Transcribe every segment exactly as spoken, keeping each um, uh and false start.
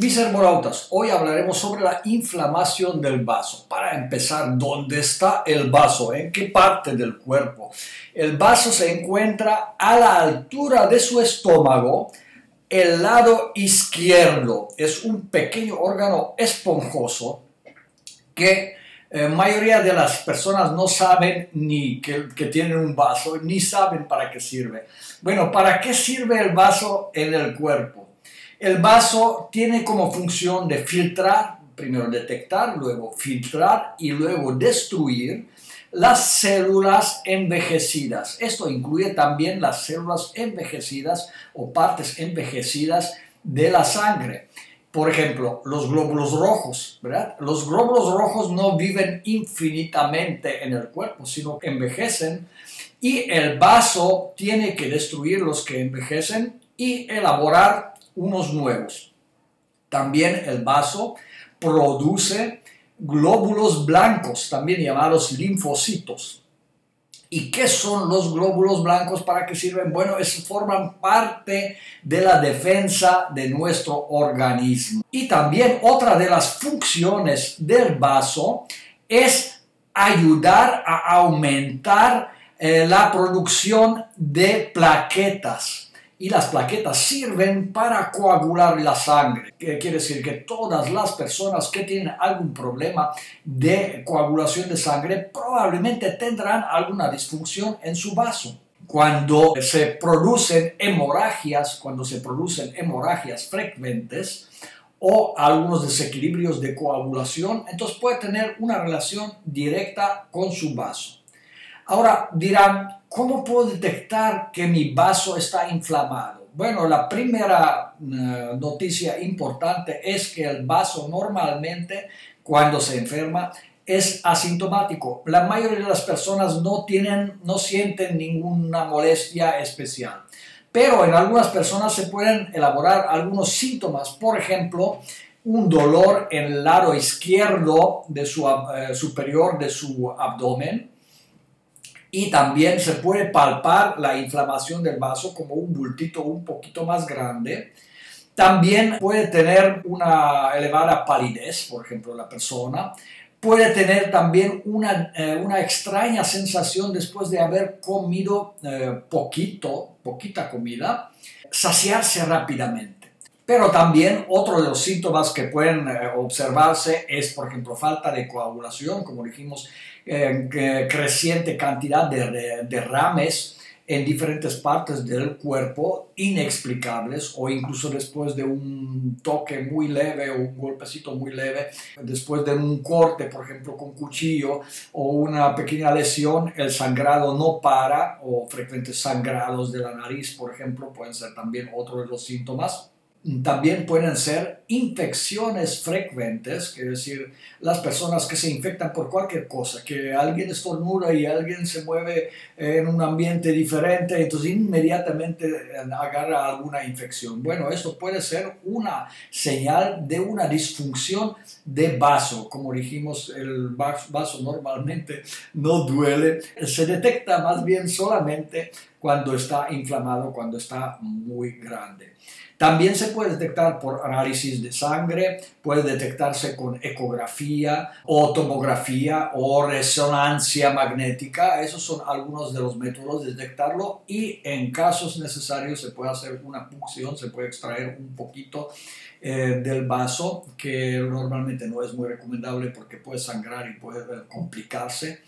Mis hermonautas, hoy hablaremos sobre la inflamación del bazo. Para empezar, ¿dónde está el bazo? ¿En qué parte del cuerpo? El bazo se encuentra a la altura de su estómago, el lado izquierdo. Es un pequeño órgano esponjoso que la eh, mayoría de las personas no saben ni que, que tienen un bazo, ni saben para qué sirve. Bueno, ¿para qué sirve el bazo en el cuerpo? El bazo tiene como función de filtrar, primero detectar, luego filtrar y luego destruir las células envejecidas. Esto incluye también las células envejecidas o partes envejecidas de la sangre. Por ejemplo, los glóbulos rojos, ¿verdad? Los glóbulos rojos no viven infinitamente en el cuerpo, sino que envejecen y el bazo tiene que destruir los que envejecen y elaborar unos nuevos. También el bazo produce glóbulos blancos, también llamados linfocitos. ¿Y qué son los glóbulos blancos? ¿Para qué sirven? Bueno, es, forman parte de la defensa de nuestro organismo. Y también otra de las funciones del bazo es ayudar a aumentar eh, la producción de plaquetas. Y las plaquetas sirven para coagular la sangre. Que quiere decir que todas las personas que tienen algún problema de coagulación de sangre probablemente tendrán alguna disfunción en su vaso. Cuando se producen hemorragias, cuando se producen hemorragias frecuentes o algunos desequilibrios de coagulación, entonces puede tener una relación directa con su vaso. Ahora dirán, ¿cómo puedo detectar que mi vaso está inflamado? Bueno, la primera noticia importante es que el vaso normalmente, cuando se enferma, es asintomático. La mayoría de las personas no tienen, no sienten ninguna molestia especial. Pero en algunas personas se pueden elaborar algunos síntomas. Por ejemplo, un dolor en el lado izquierdo de su, eh, superior de su abdomen. Y también se puede palpar la inflamación del vaso como un bultito un poquito más grande. También puede tener una elevada palidez, por ejemplo, la persona. Puede tener también una, eh, una extraña sensación después de haber comido eh, poquito, poquita comida, saciarse rápidamente. Pero también otro de los síntomas que pueden eh, observarse es, por ejemplo, falta de coagulación, como dijimos, eh, creciente cantidad de, de derrames en diferentes partes del cuerpo inexplicables o incluso después de un toque muy leve o un golpecito muy leve, después de un corte, por ejemplo, con cuchillo o una pequeña lesión, el sangrado no para o frecuentes sangrados de la nariz, por ejemplo, pueden ser también otro de los síntomas. También pueden ser infecciones frecuentes, es decir, las personas que se infectan por cualquier cosa, que alguien estornuda y alguien se mueve en un ambiente diferente, entonces inmediatamente agarra alguna infección. Bueno, esto puede ser una señal de una disfunción de vaso. Como dijimos, el vaso normalmente no duele, se detecta más bien solamente cuando está inflamado, cuando está muy grande. También se puede detectar por análisis de sangre, puede detectarse con ecografía o tomografía o resonancia magnética. Esos son algunos de los métodos de detectarlo y en casos necesarios se puede hacer una punción, se puede extraer un poquito eh, del vaso, que normalmente no es muy recomendable porque puede sangrar y puede complicarse.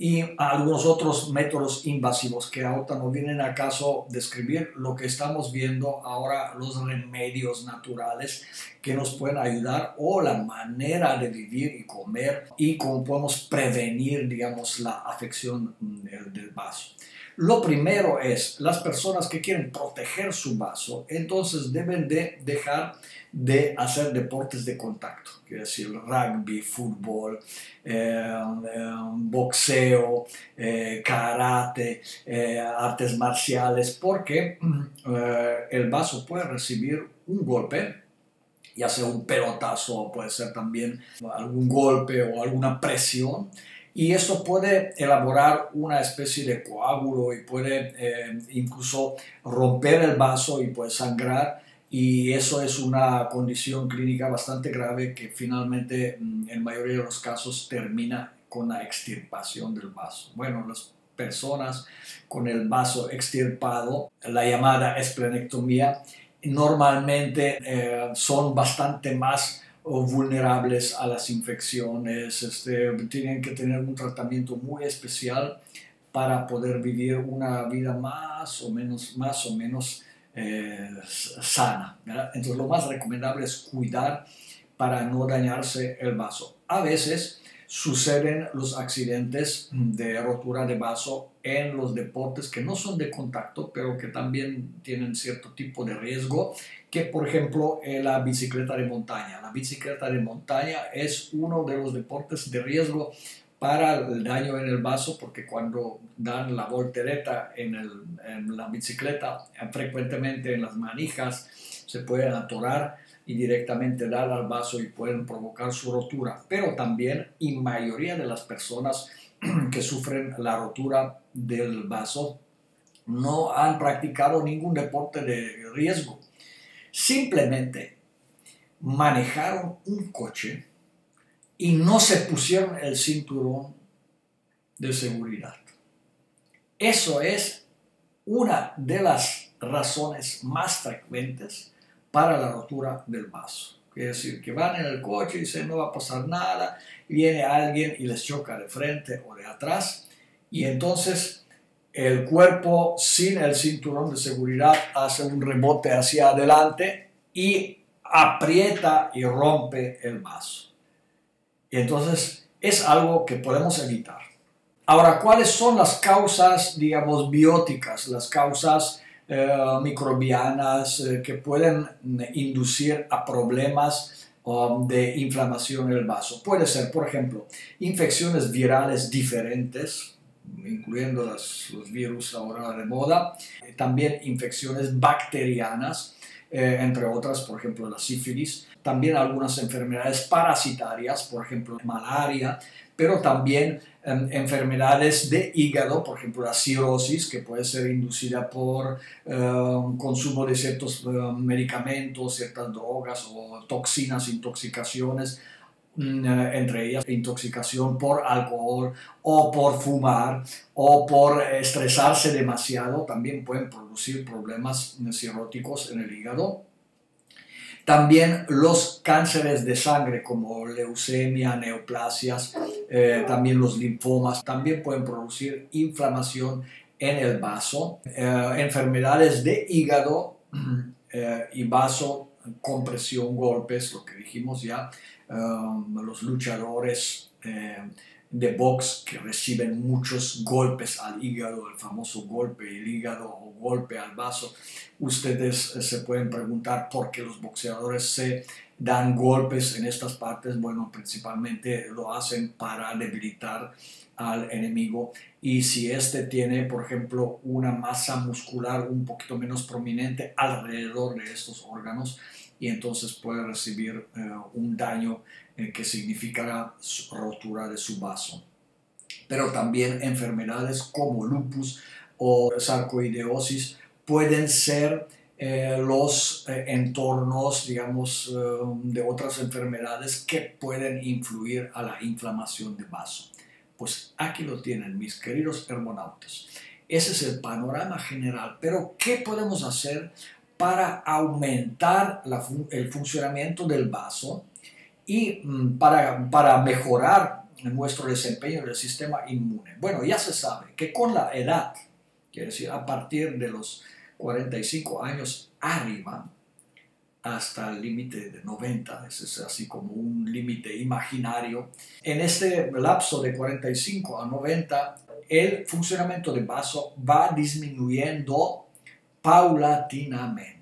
Y algunos otros métodos invasivos que ahorita no vienen a caso describir. Lo que estamos viendo ahora, los remedios naturales que nos pueden ayudar o la manera de vivir y comer y cómo podemos prevenir, digamos, la afección del vaso. Lo primero es, las personas que quieren proteger su vaso, entonces deben de dejar de hacer deportes de contacto, quiere decir rugby, fútbol, eh, eh, boxeo, eh, karate, eh, artes marciales, porque eh, el vaso puede recibir un golpe, ya sea un pelotazo, puede ser también algún golpe o alguna presión, y esto puede elaborar una especie de coágulo y puede eh, incluso romper el vaso y puede sangrar y eso es una condición clínica bastante grave que finalmente en mayoría de los casos termina con la extirpación del bazo. Bueno, las personas con el bazo extirpado, la llamada esplenectomía, normalmente eh, son bastante más vulnerables a las infecciones, este, tienen que tener un tratamiento muy especial para poder vivir una vida más o menos, más o menos eh, sana, ¿verdad? Entonces lo más recomendable es cuidar para no dañarse el bazo. A veces suceden los accidentes de rotura de bazo en los deportes que no son de contacto, pero que también tienen cierto tipo de riesgo, que por ejemplo eh, la bicicleta de montaña. La bicicleta de montaña es uno de los deportes de riesgo para el daño en el bazo, porque cuando dan la voltereta en, el, en la bicicleta, frecuentemente en las manijas se pueden atorar y directamente dar al bazo y pueden provocar su rotura. Pero también, y mayoría de las personas que sufren la rotura del bazo no han practicado ningún deporte de riesgo. Simplemente manejaron un coche y no se pusieron el cinturón de seguridad. Eso es una de las razones más frecuentes para la rotura del bazo. Quiere decir que van en el coche y dicen no va a pasar nada, viene alguien y les choca de frente o de atrás, y entonces el cuerpo sin el cinturón de seguridad hace un rebote hacia adelante y aprieta y rompe el bazo. Y entonces es algo que podemos evitar. Ahora, ¿cuáles son las causas, digamos, bióticas, las causas Eh, microbianas eh, que pueden inducir a problemas um, de inflamación en el bazo? Puede ser, por ejemplo, infecciones virales diferentes, incluyendo las, los virus ahora de moda, también infecciones bacterianas, eh, entre otras, por ejemplo, la sífilis, también algunas enfermedades parasitarias, por ejemplo, malaria, pero también eh, enfermedades de hígado, por ejemplo, la cirrosis, que puede ser inducida por eh, consumo de ciertos eh, medicamentos, ciertas drogas o toxinas, intoxicaciones, eh, entre ellas intoxicación por alcohol o por fumar o por estresarse demasiado, también pueden producir problemas cirróticos en el hígado. También los cánceres de sangre como leucemia, neoplasias, eh, también los linfomas, también pueden producir inflamación en el bazo. Eh, enfermedades de hígado eh, y vaso, compresión, golpes, lo que dijimos ya, eh, los luchadores eh, de box que reciben muchos golpes al hígado, el famoso golpe del hígado o golpe al bazo. Ustedes se pueden preguntar por qué los boxeadores se dan golpes en estas partes. Bueno, principalmente lo hacen para debilitar al enemigo, y si este tiene, por ejemplo, una masa muscular un poquito menos prominente alrededor de estos órganos, y entonces puede recibir eh, un daño eh, que significará rotura de su bazo. Pero también enfermedades como lupus o sarcoideosis pueden ser eh, los eh, entornos, digamos, eh, de otras enfermedades que pueden influir a la inflamación de bazo. Pues aquí lo tienen, mis queridos hermonautas. Ese es el panorama general, pero ¿qué podemos hacer para aumentar la, el funcionamiento del bazo y para, para mejorar nuestro desempeño del sistema inmune? Bueno, ya se sabe que con la edad, quiere decir a partir de los cuarenta y cinco años arriba, hasta el límite de noventa, es así como un límite imaginario, en este lapso de cuarenta y cinco a noventa, el funcionamiento del bazo va disminuyendo paulatinamente.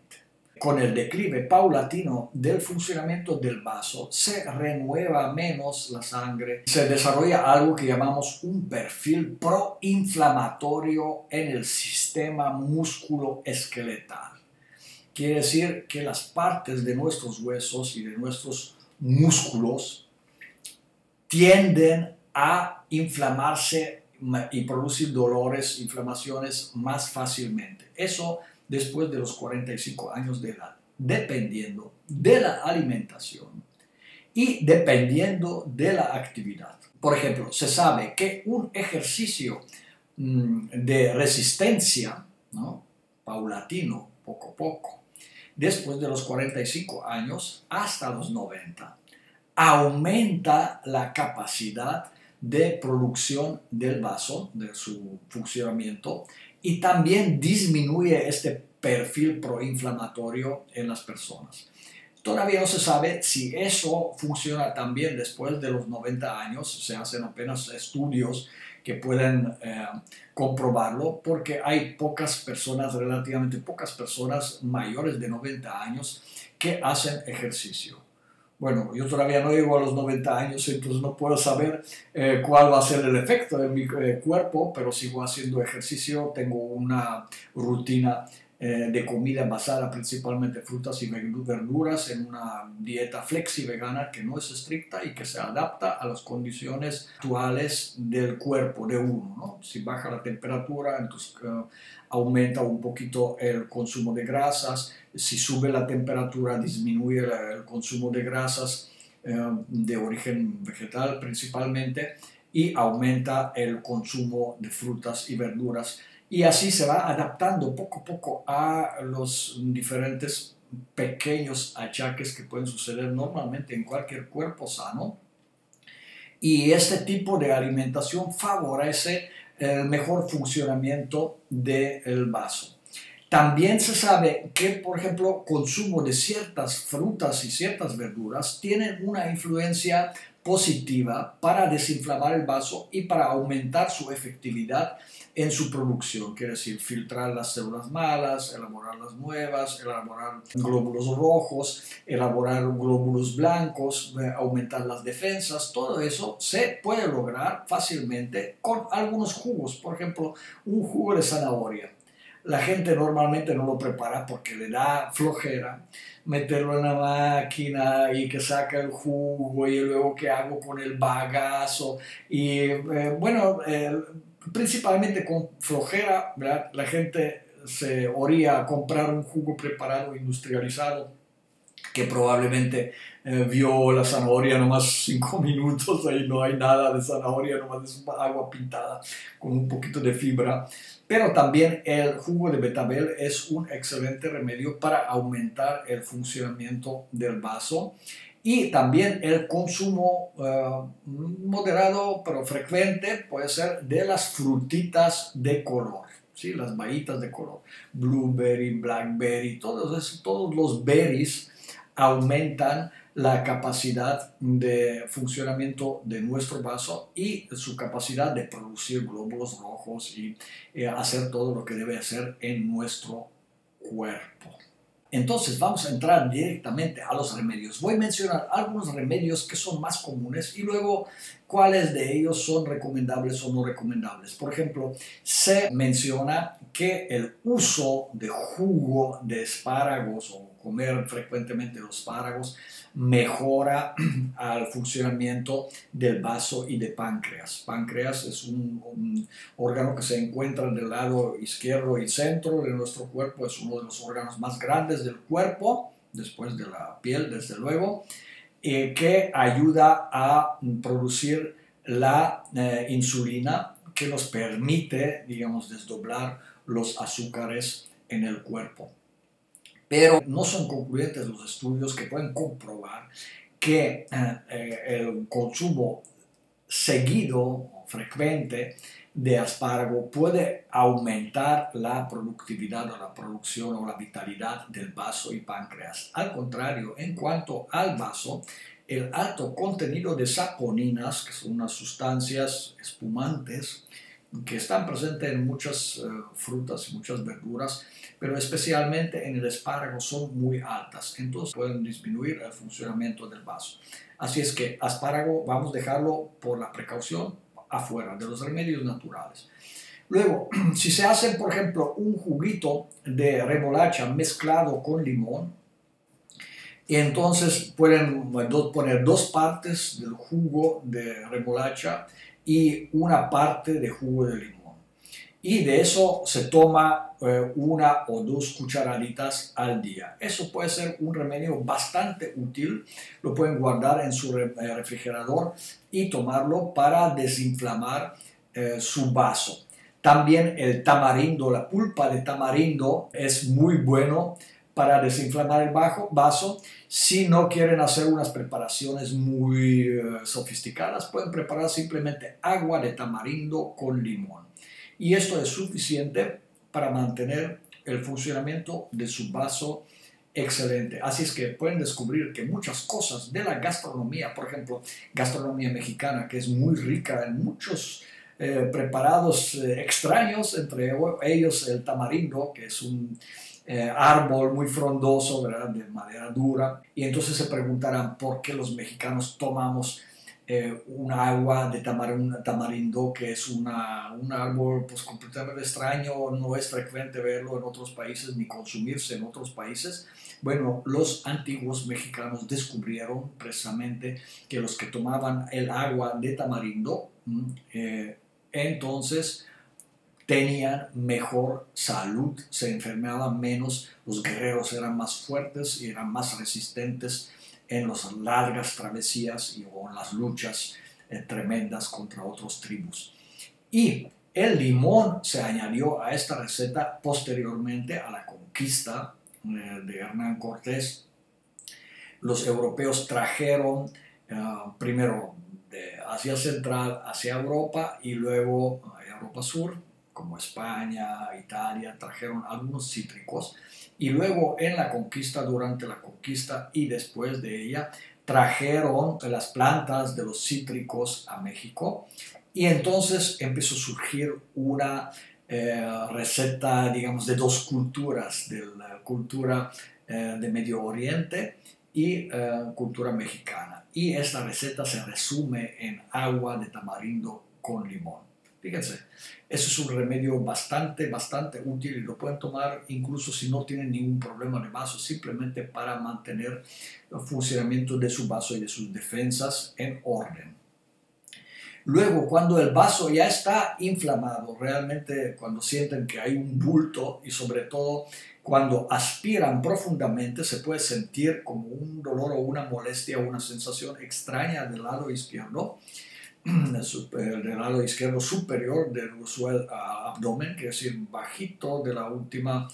Con el declive paulatino del funcionamiento del bazo se renueva menos la sangre, se desarrolla algo que llamamos un perfil proinflamatorio en el sistema musculoesqueletal. Quiere decir que las partes de nuestros huesos y de nuestros músculos tienden a inflamarse y producir dolores, inflamaciones más fácilmente. Eso después de los cuarenta y cinco años de edad. dependiendo de la alimentación y dependiendo de la actividad. Por ejemplo, se sabe que un ejercicio de resistencia, ¿no?, paulatino, poco a poco, después de los cuarenta y cinco años hasta los noventa, aumenta la capacidad de producción del vaso, de su funcionamiento, y también disminuye este perfil proinflamatorio en las personas. Todavía no se sabe si eso funciona también después de los noventa años. Se hacen apenas estudios que pueden eh, comprobarlo, porque hay pocas personas, relativamente pocas personas mayores de noventa años que hacen ejercicio. Bueno, yo todavía no llego a los noventa años, entonces no puedo saber eh, cuál va a ser el efecto en mi eh, cuerpo, pero sigo haciendo ejercicio, tengo una rutina eh, de comida basada principalmente en frutas y verduras, en una dieta flexi vegana que no es estricta y que se adapta a las condiciones actuales del cuerpo de uno, ¿no? Si baja la temperatura, entonces eh, aumenta un poquito el consumo de grasas. Si sube la temperatura, disminuye el consumo de grasas eh, de origen vegetal principalmente, y aumenta el consumo de frutas y verduras. Y así se va adaptando poco a poco a los diferentes pequeños achaques que pueden suceder normalmente en cualquier cuerpo sano. Y este tipo de alimentación favorece el mejor funcionamiento del vaso. También se sabe que, por ejemplo, consumo de ciertas frutas y ciertas verduras tienen una influencia positiva para desinflamar el vaso y para aumentar su efectividad en su producción. Quiere decir, filtrar las células malas, elaborar las nuevas, elaborar glóbulos rojos, elaborar glóbulos blancos, aumentar las defensas. Todo eso se puede lograr fácilmente con algunos jugos. Por ejemplo, un jugo de zanahoria. La gente normalmente no lo prepara porque le da flojera meterlo en la máquina y que saca el jugo y luego qué hago con el bagazo. Y eh, bueno, eh, principalmente con flojera, ¿verdad? La gente se oría a comprar un jugo preparado, industrializado, que probablemente eh, vio la zanahoria nomás cinco minutos, ahí no hay nada de zanahoria, nomás es agua pintada con un poquito de fibra. Pero también el jugo de betabel es un excelente remedio para aumentar el funcionamiento del vaso, y también el consumo eh, moderado pero frecuente puede ser de las frutitas de color, ¿sí? Las bahitas de color, blueberry, blackberry, todos, esos, todos los berries aumentan la capacidad de funcionamiento de nuestro vaso y su capacidad de producir glóbulos rojos y eh, hacer todo lo que debe hacer en nuestro cuerpo. Entonces vamos a entrar directamente a los remedios. Voy a mencionar algunos remedios que son más comunes y luego cuáles de ellos son recomendables o no recomendables. Por ejemplo, se menciona que el uso de jugo de espárragos o comer frecuentemente los espárragos mejora al funcionamiento del vaso y de páncreas. Páncreas es un, un órgano que se encuentra del lado izquierdo y centro de nuestro cuerpo, es uno de los órganos más grandes del cuerpo, después de la piel, desde luego, eh, que ayuda a producir la eh, insulina, que nos permite, digamos, desdoblar los azúcares en el cuerpo. Pero no son concluyentes los estudios que pueden comprobar que eh, el consumo seguido o frecuente de espárrago puede aumentar la productividad o la producción o la vitalidad del vaso y páncreas. Al contrario, en cuanto al vaso, el alto contenido de saponinas, que son unas sustancias espumantes, que están presentes en muchas eh, frutas y muchas verduras, pero especialmente en el espárrago son muy altas, entonces pueden disminuir el funcionamiento del vaso. Así es que espárrago vamos a dejarlo por la precaución afuera de los remedios naturales. Luego, si se hace, por ejemplo, un juguito de remolacha mezclado con limón, y entonces pueden poner dos partes del jugo de remolacha y una parte de jugo de limón. y de eso se toma eh, una o dos cucharaditas al día. Eso puede ser un remedio bastante útil, lo pueden guardar en su re refrigerador y tomarlo para desinflamar eh, su vaso. También el tamarindo, la pulpa de tamarindo es muy bueno para desinflamar el vaso. Si no quieren hacer unas preparaciones muy eh, sofisticadas, pueden preparar simplemente agua de tamarindo con limón. Y esto es suficiente para mantener el funcionamiento de su vaso excelente. Así es que pueden descubrir que muchas cosas de la gastronomía, por ejemplo, gastronomía mexicana, que es muy rica en muchos Eh, preparados eh, extraños, entre ellos el tamarindo, que es un eh, árbol muy frondoso, ¿verdad?, de madera dura. Y entonces se preguntarán por qué los mexicanos tomamos eh, un agua de tamar un tamarindo, que es una, un árbol pues, completamente extraño. No es frecuente verlo en otros países ni consumirse en otros países. Bueno, los antiguos mexicanos descubrieron precisamente que los que tomaban el agua de tamarindo eh, entonces tenían mejor salud, se enfermaban menos, los guerreros eran más fuertes y eran más resistentes en las largas travesías y o en las luchas eh, tremendas contra otros tribus. Y el limón se añadió a esta receta posteriormente a la conquista eh, de Hernán Cortés. Los europeos trajeron eh, primero hacia Central, hacia Europa y luego Europa Sur, como España, Italia, trajeron algunos cítricos y luego en la conquista, durante la conquista y después de ella, trajeron las plantas de los cítricos a México y entonces empezó a surgir una eh, receta, digamos, de dos culturas, de la cultura eh, de Medio Oriente y eh, cultura mexicana. Y esta receta se resume en agua de tamarindo con limón. Fíjense, eso es un remedio bastante, bastante útil y lo pueden tomar incluso si no tienen ningún problema de vaso, simplemente para mantener el funcionamiento de su vaso y de sus defensas en orden. Luego, cuando el vaso ya está inflamado, realmente cuando sienten que hay un bulto y sobre todo cuando aspiran profundamente se puede sentir como un dolor o una molestia o una sensación extraña del lado izquierdo, del lado izquierdo superior del usual abdomen, que es decir, bajito de la última,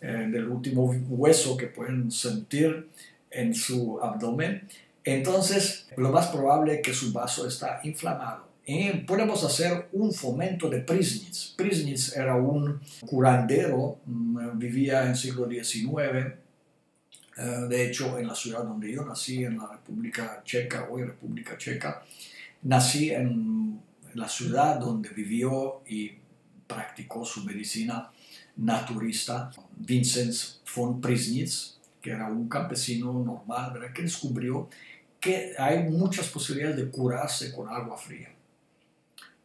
eh, del último hueso que pueden sentir en su abdomen. Entonces, lo más probable es que su vaso está inflamado. Y podemos hacer un fomento de Priessnitz. Priessnitz era un curandero, vivía en el siglo diecinueve, de hecho en la ciudad donde yo nací, en la República Checa, hoy República Checa. Nací en la ciudad donde vivió y practicó su medicina naturista, Vincent von Priessnitz, que era un campesino normal, ¿verdad?, que descubrió que hay muchas posibilidades de curarse con agua fría.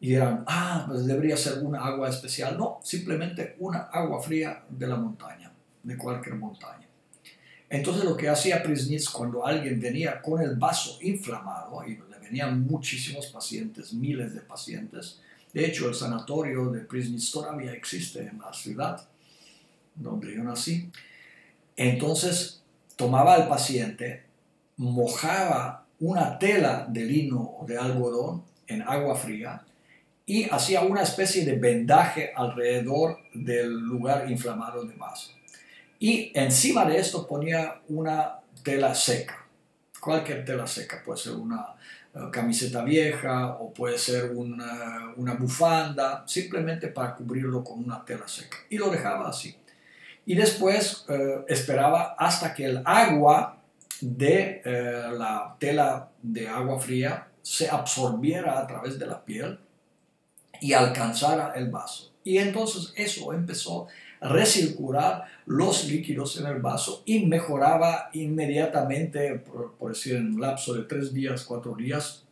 Y dirán, ah, pues debería ser una agua especial. No, simplemente una agua fría de la montaña, de cualquier montaña. Entonces lo que hacía Priessnitz cuando alguien venía con el vaso inflamado, y le venían muchísimos pacientes, miles de pacientes, de hecho el sanatorio de Priessnitz todavía existe en la ciudad donde yo nací. Entonces tomaba al paciente, mojaba una tela de lino o de algodón en agua fría y hacía una especie de vendaje alrededor del lugar inflamado de vaso. Y encima de esto ponía una tela seca, cualquier tela seca, puede ser una uh, camiseta vieja o puede ser una, una bufanda, simplemente para cubrirlo con una tela seca. Y lo dejaba así. Y después eh, esperaba hasta que el agua de eh, la tela de agua fría se absorbiera a través de la piel y alcanzara el vaso. Y entonces eso empezó a recircular los líquidos en el vaso y mejoraba inmediatamente, por, por decir, en un lapso de tres días, cuatro días,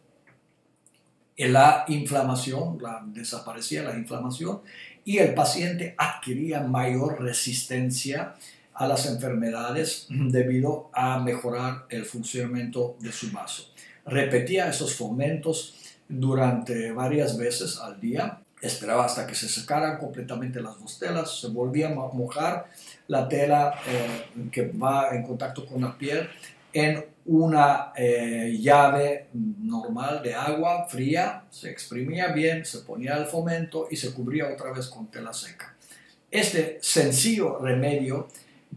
la inflamación, la, desaparecía la inflamación y el paciente adquiría mayor resistencia a las enfermedades debido a mejorar el funcionamiento de su vaso. Repetía esos fomentos durante varias veces al día Esperaba hasta que se secaran completamente las dos telas, se volvía a mojar la tela eh, que va en contacto con la piel en una eh, llave normal de agua fría, se exprimía bien, se ponía el fomento y se cubría otra vez con tela seca. Este sencillo remedio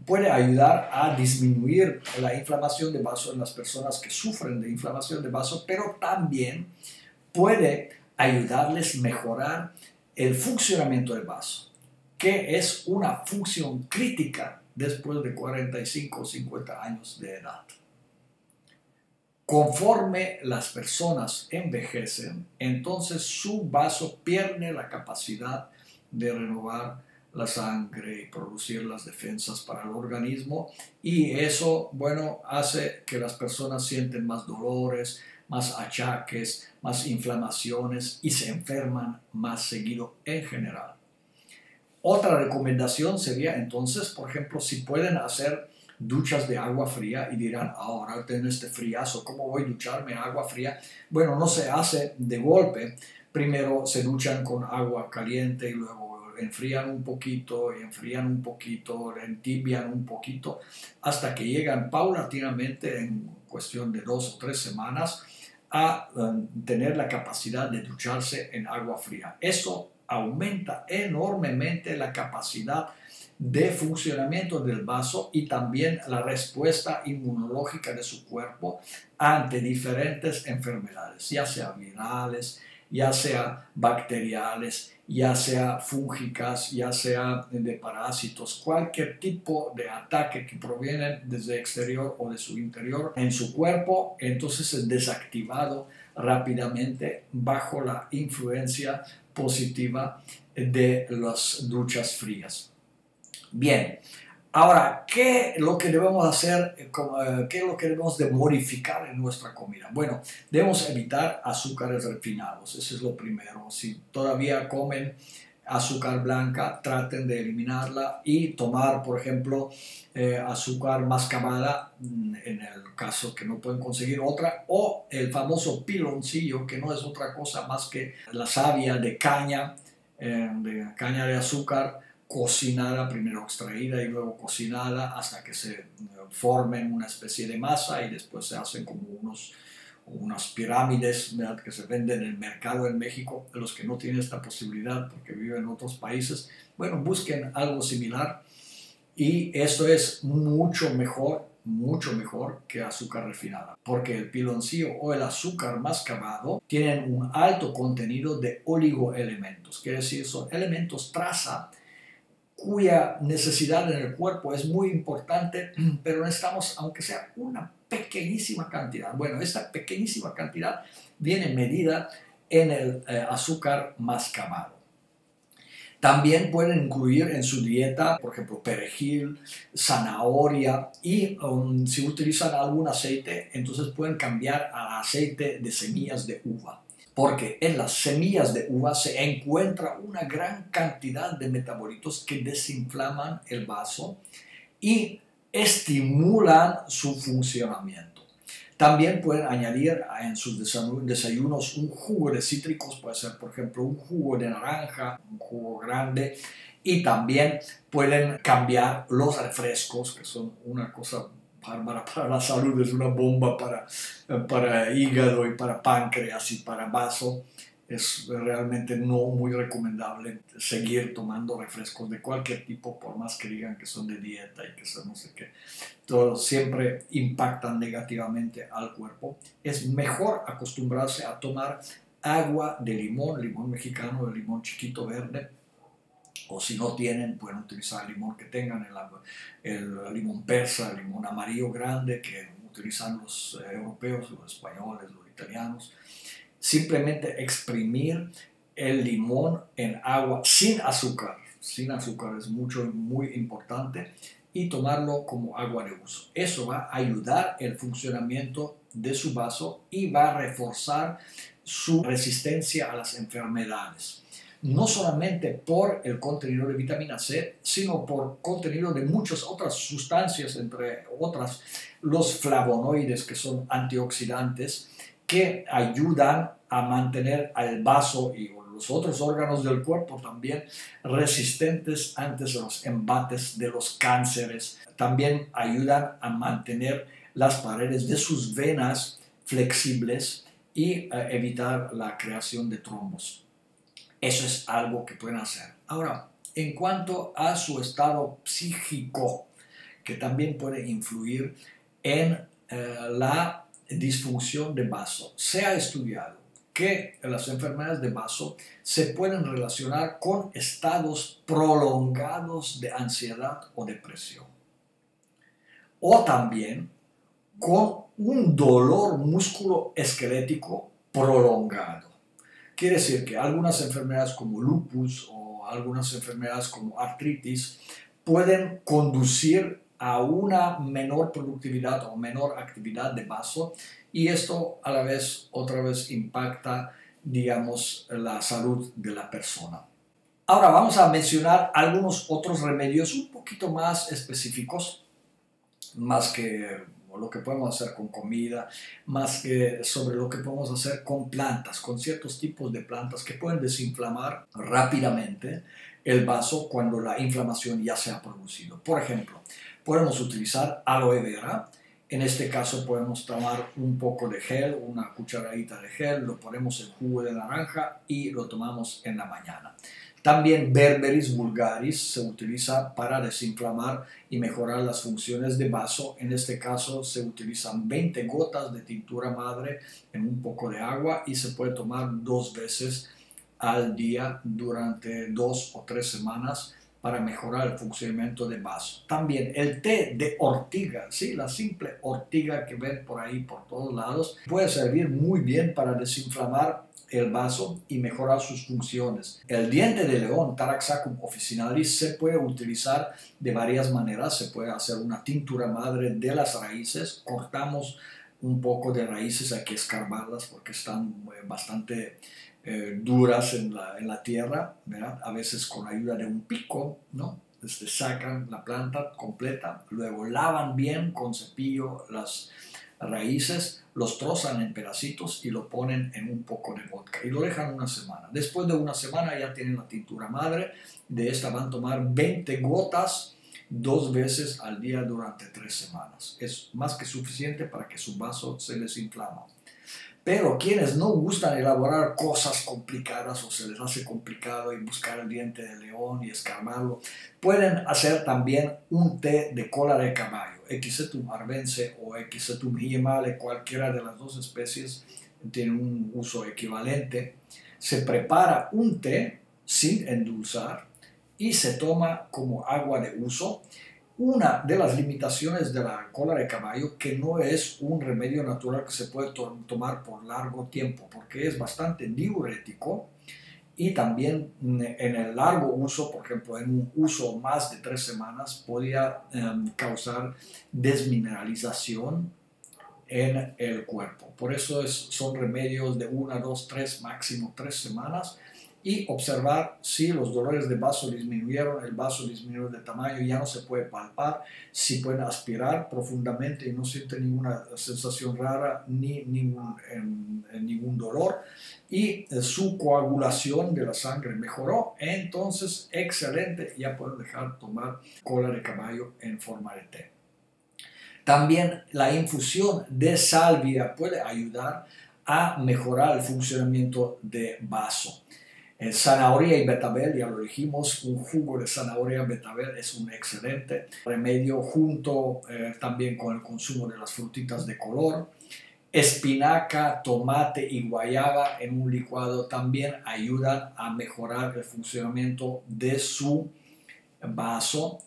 puede ayudar a disminuir la inflamación de vaso en las personas que sufren de inflamación de vaso, pero también puede ayudarles a mejorar el funcionamiento del vaso, que es una función crítica después de cuarenta y cinco o cincuenta años de edad. Conforme las personas envejecen, entonces su vaso pierde la capacidad de renovar la sangre y producir las defensas para el organismo, y eso, bueno, hace que las personas sienten más dolores, más achaques, más inflamaciones y se enferman más seguido en general. Otra recomendación sería entonces, por ejemplo, si pueden hacer duchas de agua fría y dirán, ahora tengo este friazo, ¿cómo voy a ducharme en agua fría? Bueno, no se hace de golpe, primero se duchan con agua caliente y luego enfrían un poquito, enfrían un poquito, entibian un poquito, hasta que llegan paulatinamente, en cuestión de dos o tres semanas, a um, tener la capacidad de ducharse en agua fría. Eso aumenta enormemente la capacidad de funcionamiento del vaso y también la respuesta inmunológica de su cuerpo ante diferentes enfermedades, ya sea virales, ya sea bacteriales, ya sea fúngicas, ya sea de parásitos, cualquier tipo de ataque que proviene desde el exterior o de su interior en su cuerpo, entonces es desactivado rápidamente bajo la influencia positiva de las duchas frías. Bien, ahora, ¿qué es lo que debemos hacer? ¿Qué es lo que debemos de modificar en nuestra comida? Bueno, debemos evitar azúcares refinados, eso es lo primero. Si todavía comen azúcar blanca, traten de eliminarla y tomar, por ejemplo, eh, azúcar mascabada, en el caso que no pueden conseguir otra, o el famoso piloncillo, que no es otra cosa más que la savia de caña, eh, de caña de azúcar, cocinada, primero extraída y luego cocinada hasta que se formen una especie de masa y después se hacen como unos, unas pirámides, ¿verdad?, que se venden en el mercado en México. Los que no tienen esta posibilidad porque viven en otros países, bueno, busquen algo similar, y esto es mucho mejor, mucho mejor que azúcar refinada, porque el piloncillo o el azúcar mascabado tienen un alto contenido de oligoelementos, quiere decir, son elementos traza cuya necesidad en el cuerpo es muy importante, pero necesitamos, aunque sea una pequeñísima cantidad. Bueno, esta pequeñísima cantidad viene medida en el eh, azúcar mascabado. También pueden incluir en su dieta, por ejemplo, perejil, zanahoria, y um, si utilizan algún aceite, entonces pueden cambiar al aceite de semillas de uva, porque en las semillas de uva se encuentra una gran cantidad de metabolitos que desinflaman el vaso y estimulan su funcionamiento. También pueden añadir en sus desayunos un jugo de cítricos, puede ser por ejemplo un jugo de naranja, un jugo grande, y también pueden cambiar los refrescos, que son una cosa para la salud, es una bomba para, para hígado y para páncreas y para vaso. Es realmente no muy recomendable seguir tomando refrescos de cualquier tipo, por más que digan que son de dieta y que son no sé qué. Todos siempre impactan negativamente al cuerpo. Es mejor acostumbrarse a tomar agua de limón, limón mexicano, el limón chiquito verde, o si no tienen, pueden utilizar el limón que tengan, el, el limón persa, el limón amarillo grande que utilizan los europeos, los españoles, los italianos. Simplemente exprimir el limón en agua sin azúcar, sin azúcar es mucho, muy importante, y tomarlo como agua de uso. Eso va a ayudar el funcionamiento de su vaso y va a reforzar su resistencia a las enfermedades, no solamente por el contenido de vitamina C, sino por contenido de muchas otras sustancias, entre otras los flavonoides, que son antioxidantes, que ayudan a mantener al vaso y los otros órganos del cuerpo también resistentes ante los embates de los cánceres. También ayudan a mantener las paredes de sus venas flexibles y eh, evitar la creación de trombos. Eso es algo que pueden hacer. Ahora, en cuanto a su estado psíquico, que también puede influir en eh, la disfunción de Bazo, se ha estudiado que las enfermedades de Bazo se pueden relacionar con estados prolongados de ansiedad o depresión, o también con un dolor musculoesquelético prolongado. Quiere decir que algunas enfermedades como lupus o algunas enfermedades como artritis pueden conducir a una menor productividad o menor actividad de bazo, y esto a la vez, otra vez, impacta, digamos, la salud de la persona. Ahora vamos a mencionar algunos otros remedios un poquito más específicos, más que lo que podemos hacer con comida, más que sobre lo que podemos hacer con plantas, con ciertos tipos de plantas que pueden desinflamar rápidamente el bazo cuando la inflamación ya se ha producido. Por ejemplo, podemos utilizar aloe vera. En este caso podemos tomar un poco de gel, una cucharadita de gel, lo ponemos en jugo de naranja y lo tomamos en la mañana. También Berberis vulgaris se utiliza para desinflamar y mejorar las funciones de bazo. En este caso se utilizan veinte gotas de tintura madre en un poco de agua y se puede tomar dos veces al día durante dos o tres semanas para mejorar el funcionamiento de bazo. También el té de ortiga, ¿sí? La simple ortiga que ven por ahí por todos lados, puede servir muy bien para desinflamar el bazo y mejorar sus funciones. El diente de león, Taraxacum officinale, se puede utilizar de varias maneras. Se puede hacer una tintura madre de las raíces, cortamos un poco de raíces, hay que escarbarlas porque están bastante eh, duras en la, en la tierra, ¿verdad? A veces con ayuda de un pico, ¿no? Este, sacan la planta completa, luego lavan bien con cepillo las raíces, los trozan en pedacitos y lo ponen en un poco de vodka y lo dejan una semana. Después de una semana ya tienen la tintura madre. De esta van a tomar veinte gotas dos veces al día durante tres semanas. Es más que suficiente para que su bazo se desinflame. Pero quienes no gustan elaborar cosas complicadas o se les hace complicado y buscar el diente de león y escarbarlo, pueden hacer también un té de cola de caballo, Equisetum arvense o Equisetum hyemale, cualquiera de las dos especies tiene un uso equivalente. Se prepara un té sin endulzar y se toma como agua de uso. Una de las limitaciones de la cola de caballo que no es un remedio natural que se puede to tomar por largo tiempo, porque es bastante diurético y también en el largo uso, por ejemplo, en un uso más de tres semanas, podía eh, causar desmineralización en el cuerpo. Por eso es, son remedios de una, dos, tres, máximo tres semanas, y observar si los dolores de bazo disminuyeron, el bazo disminuyó de tamaño, ya no se puede palpar, si pueden aspirar profundamente y no sienten ninguna sensación rara ni ningún, eh, ningún dolor, y eh, su coagulación de la sangre mejoró, entonces excelente, ya pueden dejar tomar cola de caballo en forma de té. También la infusión de salvia puede ayudar a mejorar el funcionamiento de bazo. El zanahoria y betabel, ya lo dijimos, un jugo de zanahoria y betabel es un excelente remedio junto eh, también con el consumo de las frutitas de color. Espinaca, tomate y guayaba en un licuado también ayudan a mejorar el funcionamiento de su bazo.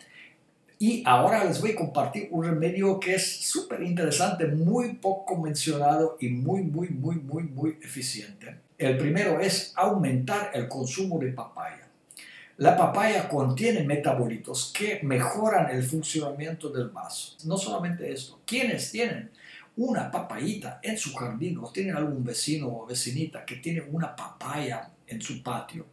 Y ahora les voy a compartir un remedio que es súper interesante, muy poco mencionado y muy, muy, muy, muy, muy eficiente. El primero es aumentar el consumo de papaya. La papaya contiene metabolitos que mejoran el funcionamiento del bazo. No solamente esto, quienes tienen una papayita en su jardín o tienen algún vecino o vecinita que tiene una papaya en su patio,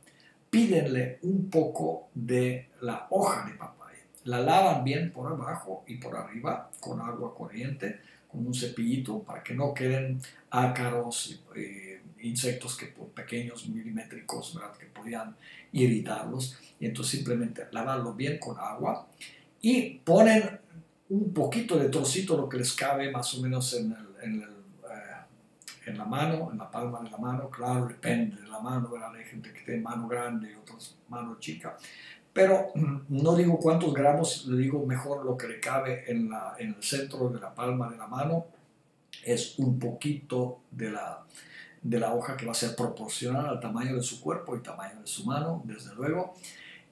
pídenle un poco de la hoja de papaya. La lavan bien por abajo y por arriba con agua corriente, con un cepillito para que no queden ácaros y, y insectos que por pequeños milimétricos, ¿verdad?, que podían irritarlos, y entonces simplemente lavarlo bien con agua y ponen un poquito de trocito, lo que les cabe más o menos en, el, en, el, eh, en la mano, en la palma de la mano. Claro, depende de la mano, ¿verdad? Hay gente que tiene mano grande y otras mano chica, pero no digo cuántos gramos, le digo mejor lo que le cabe en, la, en el centro de la palma de la mano. Es un poquito de la, de la hoja que va a ser proporcional al tamaño de su cuerpo y tamaño de su mano, desde luego,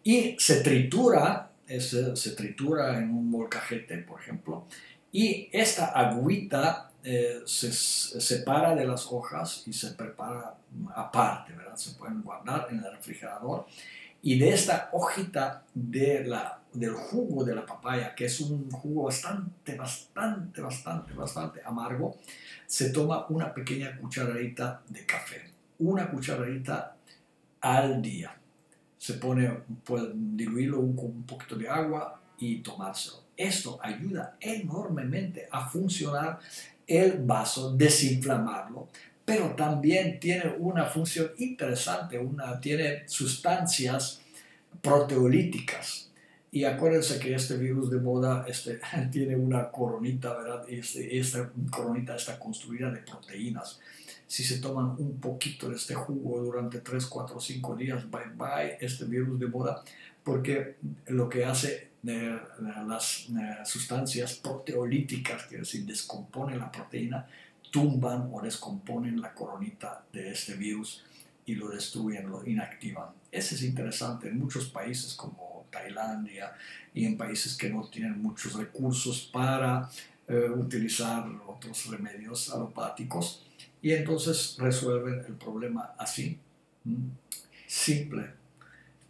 y se tritura, es, se tritura en un molcajete, por ejemplo, y esta agüita eh, se separa de las hojas y se prepara aparte, ¿verdad? Se pueden guardar en el refrigerador. Y de esta hojita de la, del jugo de la papaya, que es un jugo bastante, bastante, bastante, bastante amargo, se toma una pequeña cucharadita de café. Una cucharadita al día. Se pone, puede diluirlo con un poquito de agua y tomárselo. Esto ayuda enormemente a funcionar el bazo, desinflamarlo, pero también tiene una función interesante, una, tiene sustancias proteolíticas. Y acuérdense que este virus de moda este, tiene una coronita, ¿verdad? Este, esta coronita está construida de proteínas. Si se toman un poquito de este jugo durante tres, cuatro, cinco días, bye bye este virus de moda, porque lo que hace eh, las eh, sustancias proteolíticas, que es decir, descompone la proteína, tumban o descomponen la coronita de este virus y lo destruyen, lo inactivan. Eso es interesante en muchos países como Tailandia y en países que no tienen muchos recursos para eh, utilizar otros remedios alopáticos, y entonces resuelven el problema así, simple,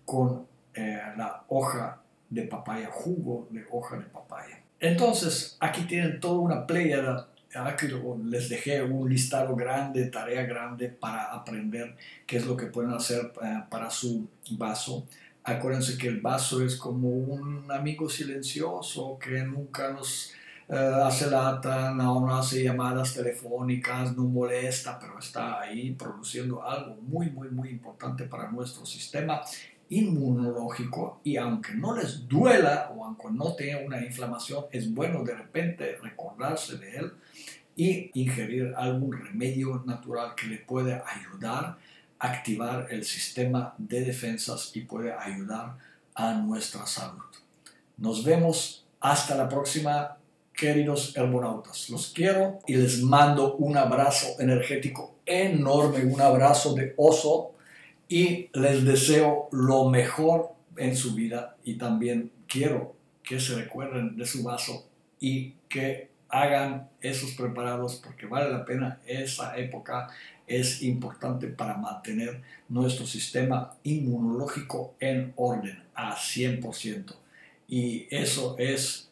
con eh, la hoja de papaya, jugo de hoja de papaya. Entonces aquí tienen toda una pléyada. Aquí les dejé un listado grande, tarea grande para aprender qué es lo que pueden hacer para su bazo. Acuérdense que el bazo es como un amigo silencioso que nunca nos eh, hace lata, no, no hace llamadas telefónicas, no molesta, pero está ahí produciendo algo muy, muy, muy importante para nuestro sistema inmunológico. Y aunque no les duela o aunque no tenga una inflamación, es bueno de repente recordarse de él y ingerir algún remedio natural que le puede ayudar a activar el sistema de defensas y puede ayudar a nuestra salud. Nos vemos hasta la próxima, queridos herbonautas. Los quiero y les mando un abrazo energético enorme, un abrazo de oso, y les deseo lo mejor en su vida, y también quiero que se recuerden de su bazo y que hagan esos preparados, porque vale la pena. Esa época es importante para mantener nuestro sistema inmunológico en orden a cien por ciento, y eso es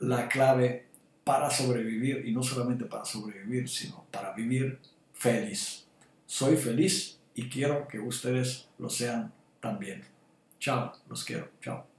la clave para sobrevivir, y no solamente para sobrevivir, sino para vivir feliz. Soy feliz y quiero que ustedes lo sean también. Chao, los quiero, chao.